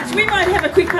much. We might have a quick